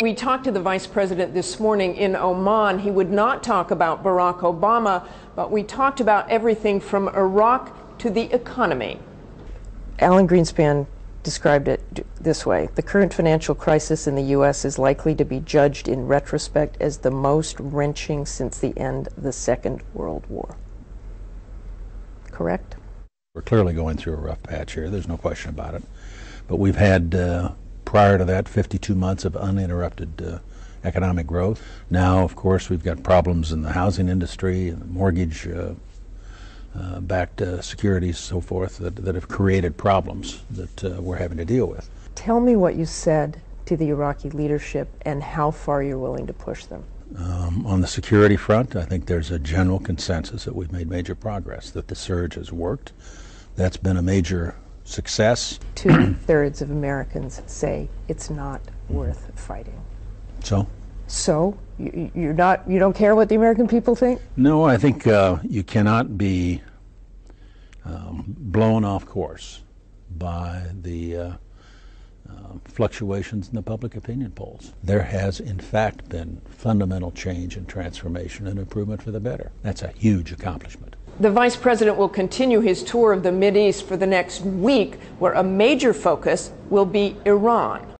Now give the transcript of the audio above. We talked to the Vice President this morning in Oman. He would not talk about Barack Obama, but we talked about everything from Iraq to the economy. Alan Greenspan described it this way: the current financial crisis in the U.S. is likely to be judged in retrospect as the most wrenching since the end of the Second World War. Correct? We're clearly going through a rough patch here. There's no question about it. But we've had prior to that, 52 months of uninterrupted economic growth. Now, of course, we've got problems in the housing industry, and mortgage-backed securities, so forth, that have created problems that we're having to deal with. Tell me what you said to the Iraqi leadership and how far you're willing to push them. On the security front, I think there's a general consensus that we've made major progress, that the surge has worked. That's been a major success. 2/3 of Americans say it's not worth fighting. So you don't care what the American people think? No, I think you cannot be blown off course by the fluctuations in the public opinion polls. There has, in fact, been fundamental change and transformation and improvement for the better. That's a huge accomplishment. The Vice President will continue his tour of the Mideast for the next week, where a major focus will be Iran.